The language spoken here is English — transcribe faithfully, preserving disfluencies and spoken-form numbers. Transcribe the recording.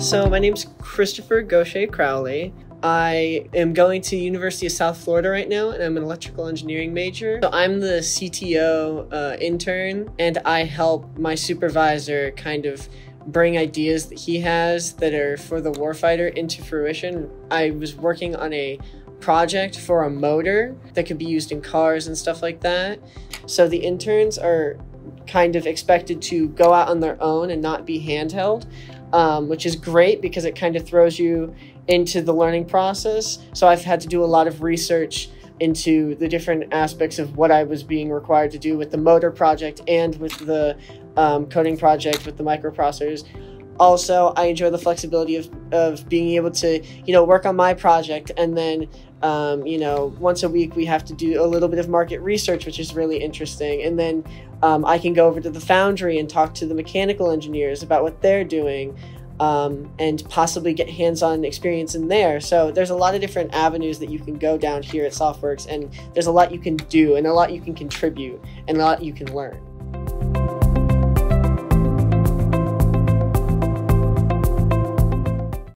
So my name's Christopher Crowley Crowley. I am going to University of South Florida right now, and I'm an electrical engineering major. So I'm the C T O uh, intern, and I help my supervisor kind of bring ideas that he has that are for the warfighter into fruition. I was working on a project for a motor that could be used in cars and stuff like that. So the interns are kind of expected to go out on their own and not be handheld, um, which is great because it kind of throws you into the learning process. So I've had to do a lot of research into the different aspects of what I was being required to do with the motor project and with the um, coding project with the microprocessors. Also, I enjoy the flexibility of, of being able to, you know, work on my project, and then, um, you know, once a week we have to do a little bit of market research, which is really interesting. And then um, I can go over to the foundry and talk to the mechanical engineers about what they're doing um, and possibly get hands-on experience in there. So there's a lot of different avenues that you can go down here at SOFWERX, and there's a lot you can do and a lot you can contribute and a lot you can learn.